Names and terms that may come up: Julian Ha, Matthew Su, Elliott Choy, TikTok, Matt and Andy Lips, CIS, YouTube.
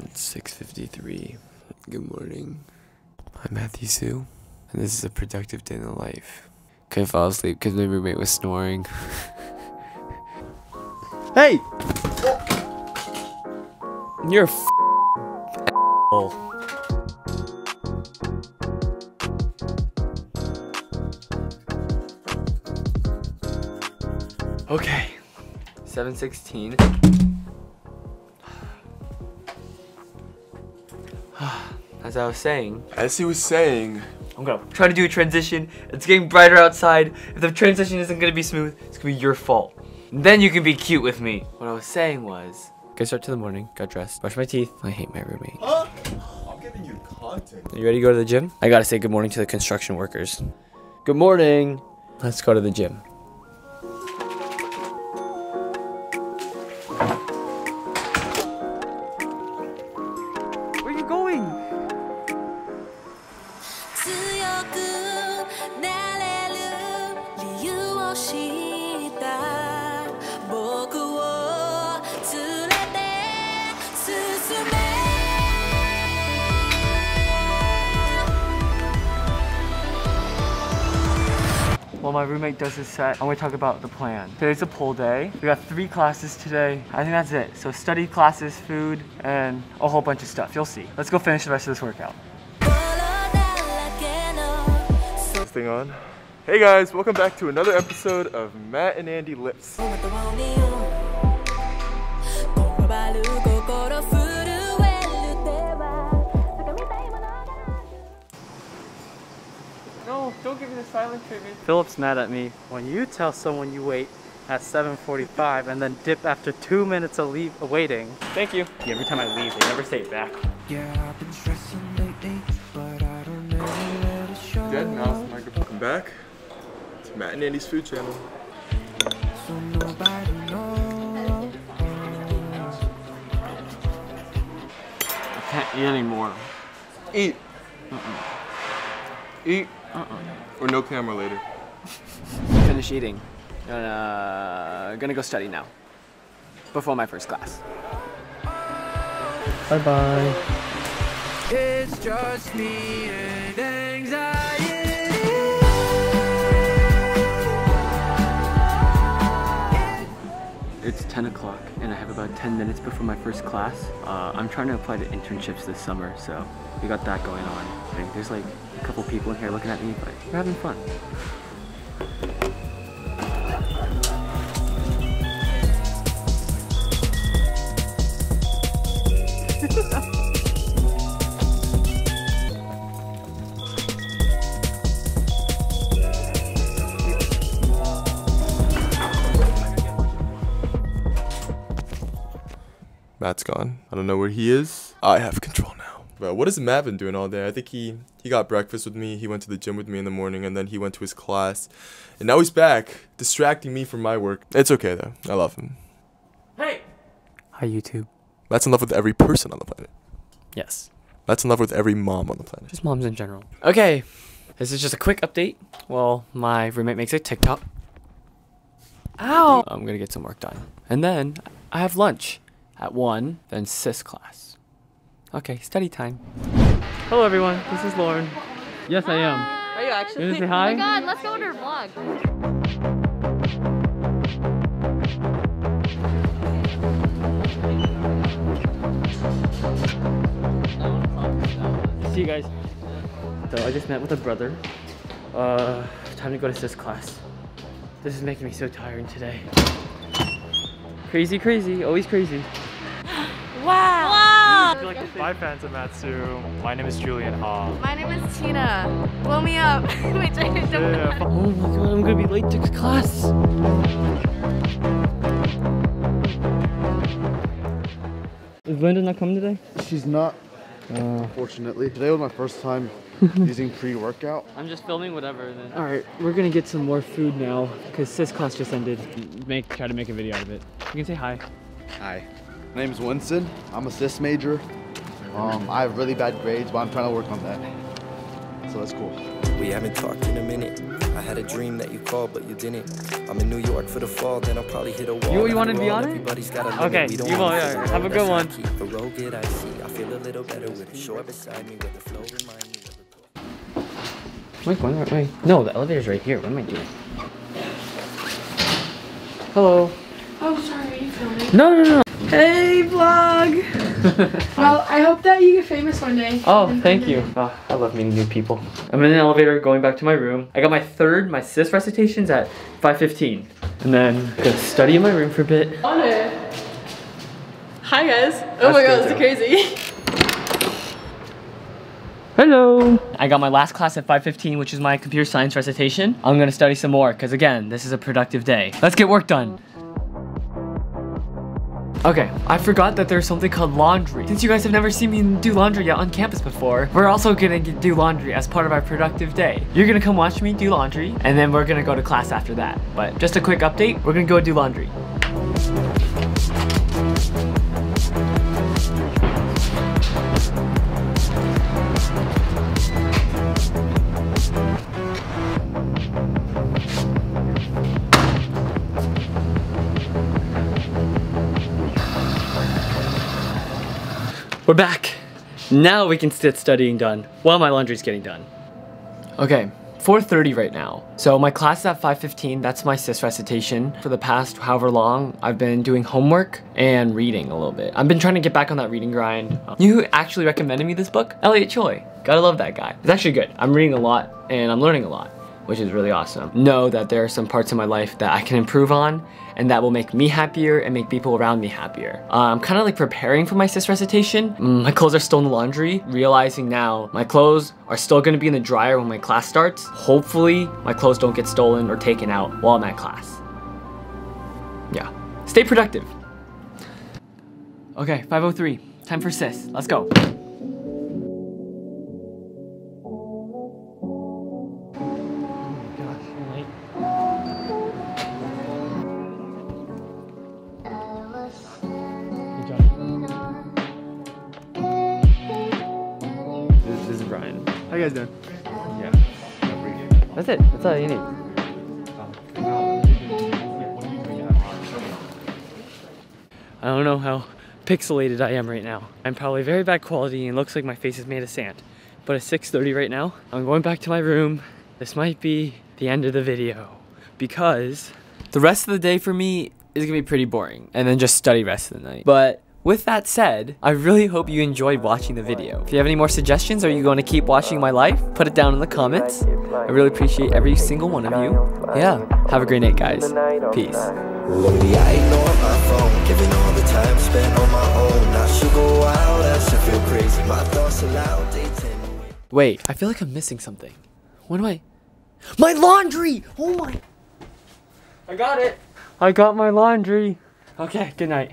It's 6:53. Good morning. I'm Matthew Su, and this is a productive day in the life. Couldn't fall asleep because my roommate was snoring. Hey! You're a asshole. Okay, 7:16. As I was saying. I'm gonna try to do a transition. It's getting brighter outside. If the transition isn't gonna be smooth, it's gonna be your fault. And then you can be cute with me. What I was saying was, good start to the morning, got dressed, brushed my teeth. I hate my roommate. Huh? I'm giving you content. Are you ready to go to the gym? I gotta say good morning to the construction workers. Good morning. Let's go to the gym. While my roommate does his set, I'm gonna talk about the plan. Today's a poll day. We got 3 classes today. I think that's it. So study, classes, food, and a whole bunch of stuff. You'll see. Let's go finish the rest of this workout. Thing on. Hey guys, welcome back to another episode of Matt and Andy Lips. No, don't give me the silent treatment. Philip's mad at me. When you tell someone you wait at 7:45 and then dip after 2 minutes of waiting. Thank you. Yeah, every time I leave, they never say it back. Yeah, I've been stressing lately, but I don't know where to show. Dead mouse microphone. I'm back. It's Matt and Andy's food channel. So nobody knows. I can't eat anymore. Eat. Eat. Or no camera later. Finish eating. Gonna go study now. Before my first class. Bye bye. It's just me and anxiety. It's 10 o'clock and I have about 10 minutes before my first class. I'm trying to apply to internships this summer, so we got that going on. Like, there's like a couple people in here looking at me, but we're having fun. Matt's gone. I don't know where he is. I have control now. But what has Matt been doing all day? I think he got breakfast with me, he went to the gym with me in the morning, and then he went to his class. And now he's back, distracting me from my work. It's okay though, I love him. Hey! Hi YouTube. Matt's in love with every person on the planet. Yes. Matt's in love with every mom on the planet. Just moms in general. Okay, this is just a quick update. Well, my roommate makes a TikTok. Ow! I'm gonna get some work done. And then, I have lunch at 1, then CIS class. Okay, study time. Hello everyone, this is Lauren. Yes, hi. I am. Are you actually? You want to say hi? Oh my god, let's go on her vlog. See you guys. So I just met with a brother. Time to go to CIS class. This is making me so tired today. Crazy, crazy, always crazy. Wow. Wow. Hi fans of Matt Su. My name is Julian Ha. My name is Tina. Blow me up. Wait, I don't know. Oh my god, I'm gonna be late to class. Is Linda not coming today? She's not, fortunately. Today was my first time using pre-workout. I'm just filming whatever then. Alright, we're gonna get some more food now, because CIS class just ended. Try to make a video out of it. You can say hi. Hi. My name is Winston. I'm a CIS major. I have really bad grades, but I'm trying to work on that. so that's cool. We haven't talked in a minute. I had a dream that you called, but you didn't. I'm in New York for the fall, then I'll probably hit a wall. You wanted to be on it? Got okay, you want yeah. Have a good one. Am I going the right way? No, the elevator's right here. What am I doing? Hello. Oh, sorry, are you filming? No, no, no. Hey, vlog! Well, I hope that you get famous one day. Oh, thank you. Oh, I love meeting new people. I'm in an elevator going back to my room. I got my CIS recitations at 5:15. And then gonna study in my room for a bit. On it. Hi, guys. Oh my god, this is crazy. Hello. I got my last class at 5:15, which is my computer science recitation. I'm gonna study some more, because again, this is a productive day. Let's get work done. Okay, I forgot that there's something called laundry. Since you guys have never seen me do laundry yet on campus before, we're also gonna do laundry as part of our productive day. You're gonna come watch me do laundry, and then we're gonna go to class after that. But just a quick update, we're gonna go do laundry. We're back. Now we can get studying done while my laundry's getting done. Okay, 4:30 right now. So my class is at 5:15, that's my CIS recitation. For the past however long, I've been doing homework and reading a little bit. I've been trying to get back on that reading grind. You know who actually recommended me this book? Elliott Choy. Gotta love that guy. It's actually good. I'm reading a lot and I'm learning a lot, which is really awesome. Know that there are some parts of my life that I can improve on and that will make me happier and make people around me happier. I'm kind of like preparing for my CIS recitation. My clothes are still in the laundry. Realizing now my clothes are still gonna be in the dryer when my class starts. Hopefully my clothes don't get stolen or taken out while I'm at class. Yeah, stay productive. Okay, 5:03, time for CIS, let's go. How you guys doing? Yeah. That's it. That's all you need. I don't know how pixelated I am right now. I'm probably very bad quality and looks like my face is made of sand. But it's 6:30 right now. I'm going back to my room. This might be the end of the video because the rest of the day for me is gonna be pretty boring and then just study rest of the night. But with that said, I really hope you enjoyed watching the video. If you have any more suggestions, are you going to keep watching my life? Put it down in the comments. I really appreciate every single one of you. Yeah, have a great night, guys. Peace. Lady, I ignore my phone, giving all the time spent on my own. I should go wild, I should feel crazy. My thoughts are loud, they tend. Wait, I feel like I'm missing something. What am I? My laundry! Oh my! I got it! I got my laundry! Okay, good night.